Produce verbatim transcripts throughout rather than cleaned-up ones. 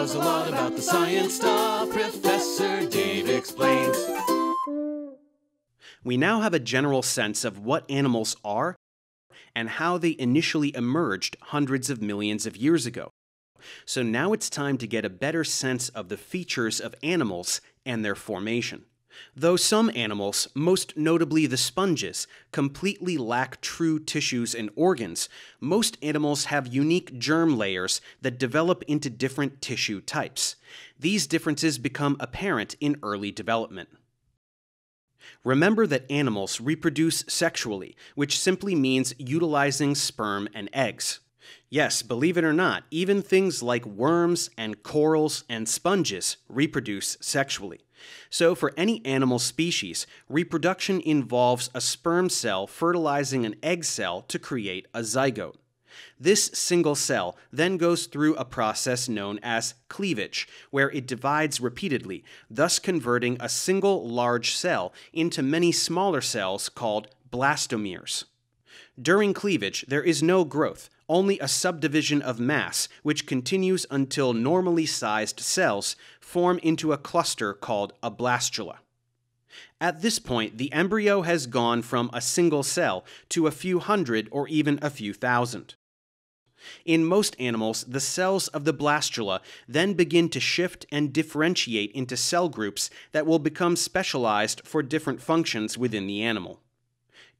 knows a lot about the science stuff. Professor Dave Explains. We now have a general sense of what animals are and how they initially emerged hundreds of millions of years ago. So now it's time to get a better sense of the features of animals and their formation. Though some animals, most notably the sponges, completely lack true tissues and organs, most animals have unique germ layers that develop into different tissue types. These differences become apparent in early development. Remember that animals reproduce sexually, which simply means utilizing sperm and eggs. Yes, believe it or not, even things like worms and corals and sponges reproduce sexually. So for any animal species, reproduction involves a sperm cell fertilizing an egg cell to create a zygote. This single cell then goes through a process known as cleavage, where it divides repeatedly, thus converting a single large cell into many smaller cells called blastomeres. During cleavage, there is no growth, only a subdivision of mass, which continues until normally sized cells form into a cluster called a blastula. At this point, the embryo has gone from a single cell to a few hundred or even a few thousand. In most animals, the cells of the blastula then begin to shift and differentiate into cell groups that will become specialized for different functions within the animal.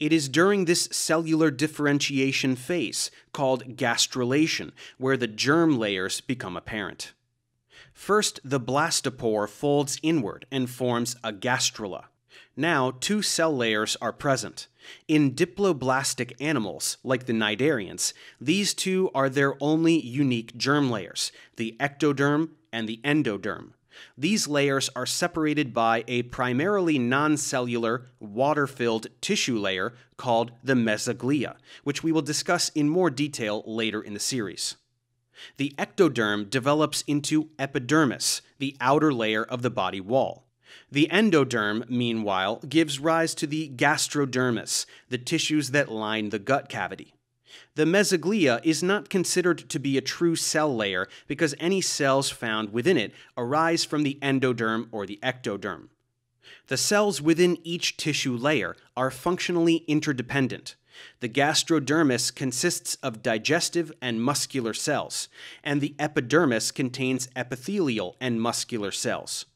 It is during this cellular differentiation phase, called gastrulation, where the germ layers become apparent. First, the blastopore folds inward and forms a gastrula. Now, two cell layers are present. In diploblastic animals, like the cnidarians, these two are their only unique germ layers, the ectoderm and the endoderm. These layers are separated by a primarily non-cellular, water-filled tissue layer called the mesoglea, which we will discuss in more detail later in the series. The ectoderm develops into epidermis, the outer layer of the body wall. The endoderm, meanwhile, gives rise to the gastrodermis, the tissues that line the gut cavity. The mesoglea is not considered to be a true cell layer because any cells found within it arise from the endoderm or the ectoderm. The cells within each tissue layer are functionally interdependent. The gastrodermis consists of digestive and muscular cells, and the epidermis contains epithelial and muscular cells.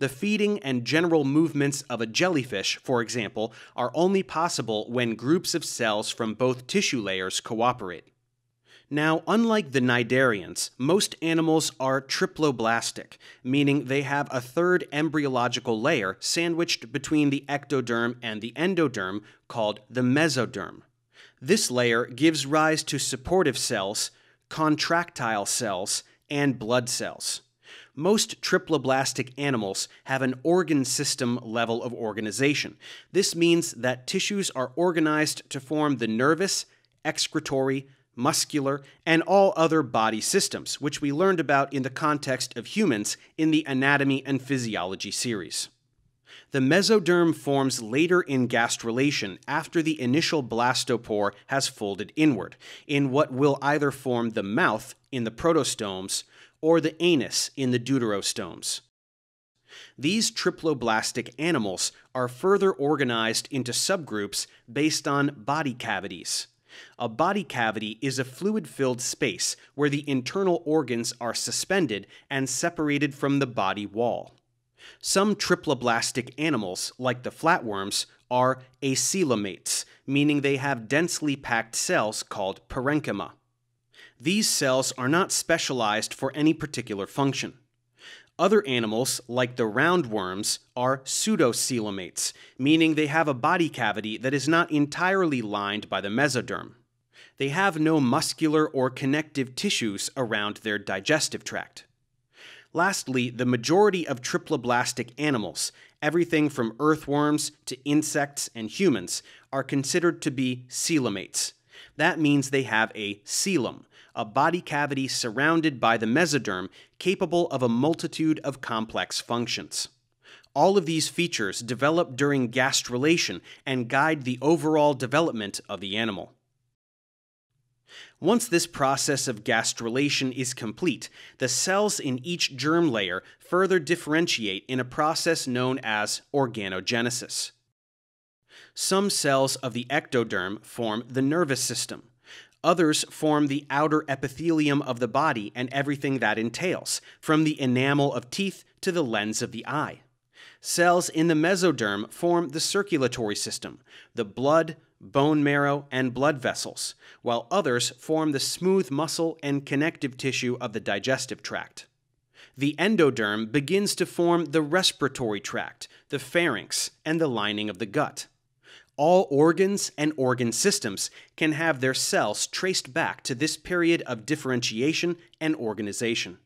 The feeding and general movements of a jellyfish, for example, are only possible when groups of cells from both tissue layers cooperate. Now, unlike the cnidarians, most animals are triploblastic, meaning they have a third embryological layer sandwiched between the ectoderm and the endoderm called the mesoderm. This layer gives rise to supportive cells, contractile cells, and blood cells. Most triploblastic animals have an organ system level of organization. This means that tissues are organized to form the nervous, excretory, muscular, and all other body systems, which we learned about in the context of humans in the Anatomy and Physiology series. The mesoderm forms later in gastrulation after the initial blastopore has folded inward, in what will either form the mouth in the protostomes or the anus in the deuterostomes. These triploblastic animals are further organized into subgroups based on body cavities. A body cavity is a fluid-filled space where the internal organs are suspended and separated from the body wall. Some triploblastic animals, like the flatworms, are acoelomates, meaning they have densely packed cells called parenchyma. These cells are not specialized for any particular function. Other animals, like the roundworms, are pseudocoelomates, meaning they have a body cavity that is not entirely lined by the mesoderm. They have no muscular or connective tissues around their digestive tract. Lastly, the majority of triploblastic animals, everything from earthworms to insects and humans, are considered to be coelomates. That means they have a coelom, a body cavity surrounded by the mesoderm capable of a multitude of complex functions. All of these features develop during gastrulation and guide the overall development of the animal. Once this process of gastrulation is complete, the cells in each germ layer further differentiate in a process known as organogenesis. Some cells of the ectoderm form the nervous system. Others form the outer epithelium of the body and everything that entails, from the enamel of teeth to the lens of the eye. Cells in the mesoderm form the circulatory system, the blood, bone marrow, and blood vessels, while others form the smooth muscle and connective tissue of the digestive tract. The endoderm begins to form the respiratory tract, the pharynx, and the lining of the gut. All organs and organ systems can have their cells traced back to this period of differentiation and organization.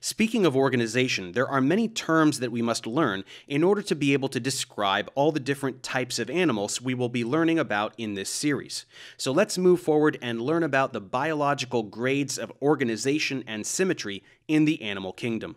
Speaking of organization, there are many terms that we must learn in order to be able to describe all the different types of animals we will be learning about in this series. So let's move forward and learn about the biological grades of organization and symmetry in the animal kingdom.